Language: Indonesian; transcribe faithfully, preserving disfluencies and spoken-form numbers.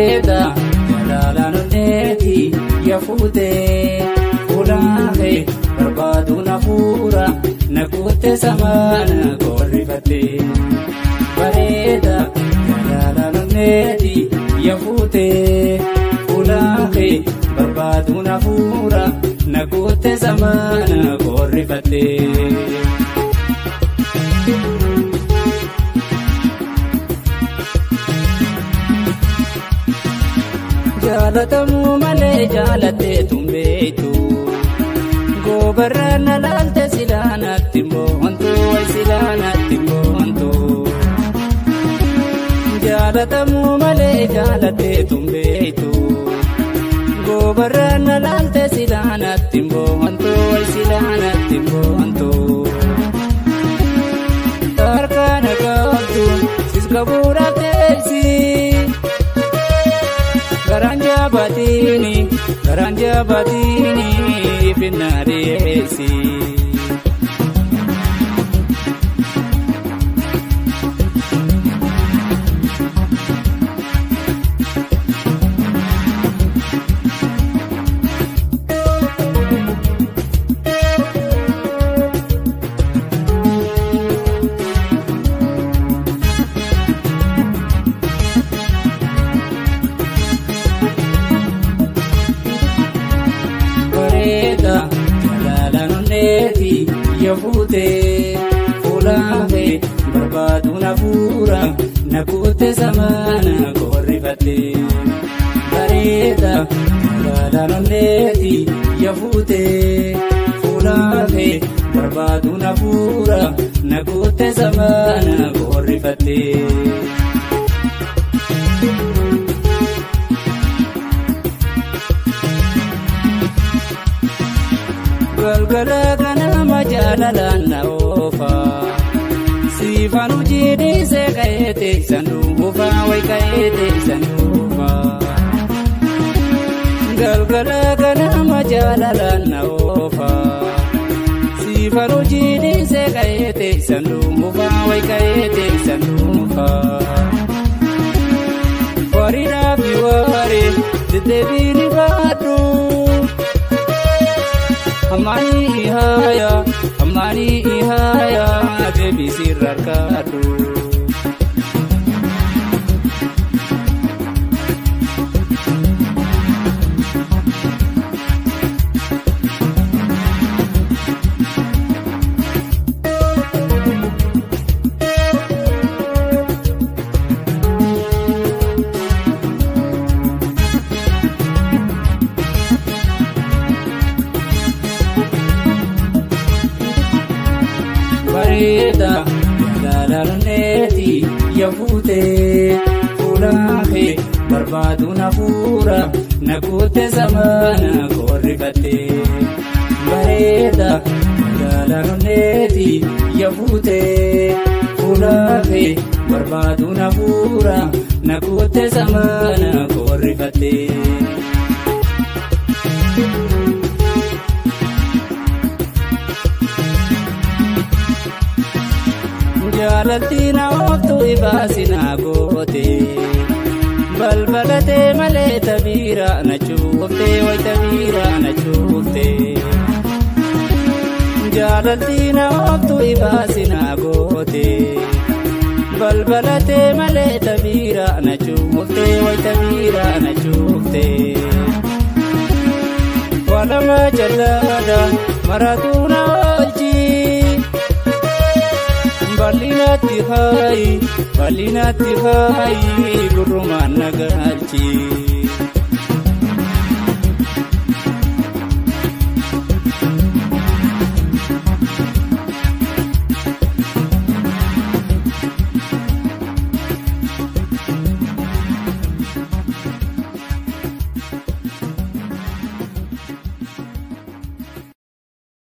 Eda malala neti ya fute urahe barbadu na pura nakute samana gorifate Eda malala neti ya fute urahe barbadu na pura nakute samana gorifate Jalatamu malee jalatee tumbeetu gobarra nalaalte silaanatti moontu ay silaanatti moontu Jalatamu malee jalatee tumbeetu gobarra nalaalte silaanatti moontu ay silaanatti moontu Tarkana gaabdu siskabuura teesi Garanja batini, garanja batini, finaresi. Yafute fulahe barbadu na pura nakute samana gorifate Bareda malala neti yafute fulahe barbadu na pura nakute samana gorifate Galgala kana majalala na ofa Sifanu jini se kaete sanufa Wai kaete sanufa Galgala kana majalala na ofa Sifanu jini se kaete sanufa Wai kaete sanufa Warina biwari Ditebiri badu Amani ihaya, amani ihaya, baby sirakadu. Bareda, malala neti yafute, fulahe barbadu na pura, nakute samana gorifate. Bareda, malala neti yafute, fulahe barbadu na pura, nakute samana gorifate. Jalati na otu ibasi na gote Balbalate male tabira na chufte Wai tabira na chufte Jalati na otu ibasi na gote Balbalate male tabira na chufte Wai tabira na chufte Walama jalada maratuna oji Balina tihai, balina tihai, guru mana gaji.